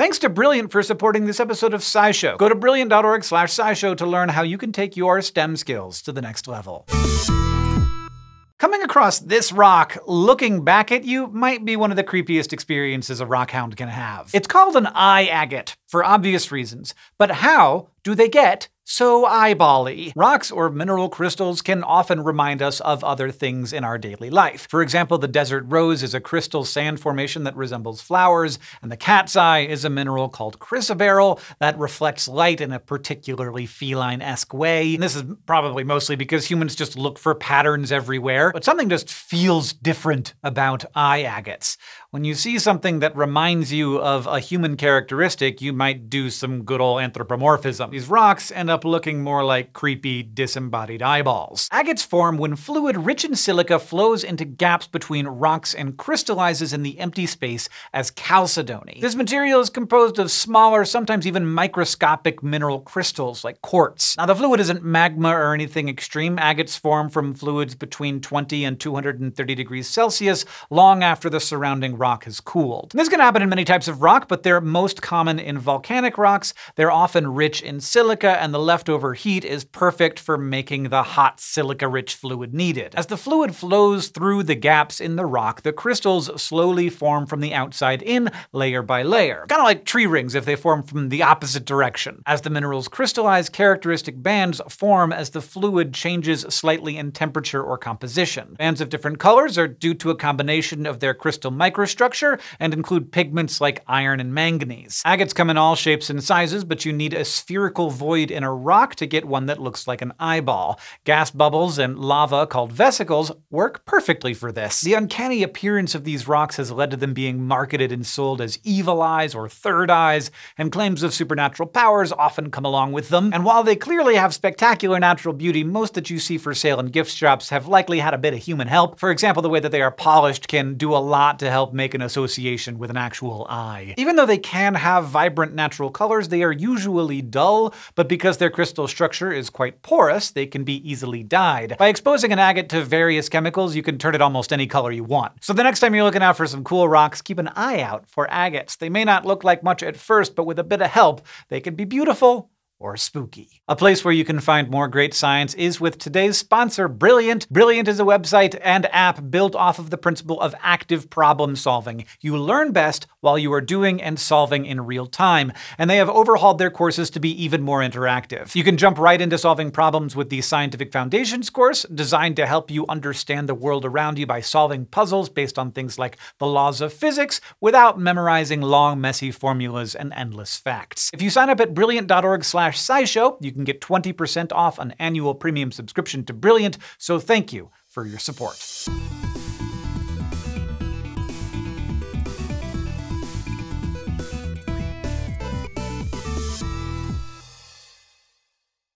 Thanks to Brilliant for supporting this episode of SciShow. Go to Brilliant.org/SciShow to learn how you can take your STEM skills to the next level. Coming across this rock looking back at you might be one of the creepiest experiences a rockhound can have. It's called an eye agate, for obvious reasons, but how do they get so eyeball-y? Rocks or mineral crystals can often remind us of other things in our daily life. For example, the desert rose is a crystal sand formation that resembles flowers, and the cat's eye is a mineral called chrysoberyl that reflects light in a particularly feline-esque way. And this is probably mostly because humans just look for patterns everywhere, but something just feels different about eye agates. When you see something that reminds you of a human characteristic, you might do some good old anthropomorphism. These rocks end up looking more like creepy, disembodied eyeballs. Agates form when fluid rich in silica flows into gaps between rocks and crystallizes in the empty space as chalcedony. This material is composed of smaller, sometimes even microscopic mineral crystals like quartz. Now, the fluid isn't magma or anything extreme. Agates form from fluids between 20 and 230 degrees Celsius, long after the surrounding rock has cooled. And this can happen in many types of rock, but they're most common in volcanic rocks. They're often rich in silica, and the leftover heat is perfect for making the hot silica-rich fluid needed. As the fluid flows through the gaps in the rock, the crystals slowly form from the outside in, layer by layer. Kind of like tree rings if they form from the opposite direction. As the minerals crystallize, characteristic bands form as the fluid changes slightly in temperature or composition. Bands of different colors are due to a combination of their crystal microstructure and include pigments like iron and manganese. Agates come in all shapes and sizes, but you need a spherical void in a rock to get one that looks like an eyeball. Gas bubbles and lava, called vesicles, work perfectly for this. The uncanny appearance of these rocks has led to them being marketed and sold as evil eyes or third eyes, and claims of supernatural powers often come along with them. And while they clearly have spectacular natural beauty, most that you see for sale in gift shops have likely had a bit of human help. For example, the way that they are polished can do a lot to help make an association with an actual eye. Even though they can have vibrant natural colors, they are usually dull, but because their crystal structure is quite porous, they can be easily dyed. By exposing an agate to various chemicals, you can turn it almost any color you want. So the next time you're looking out for some cool rocks, keep an eye out for agates. They may not look like much at first, but with a bit of help, they can be beautiful or spooky. A place where you can find more great science is with today's sponsor, Brilliant. Brilliant is a website and app built off of the principle of active problem solving. You learn best while you are doing and solving in real time, and they have overhauled their courses to be even more interactive. You can jump right into solving problems with the Scientific Foundations course, designed to help you understand the world around you by solving puzzles based on things like the laws of physics without memorizing long, messy formulas and endless facts. If you sign up at brilliant.org/SciShow, you can get 20% off an annual premium subscription to Brilliant, so thank you for your support.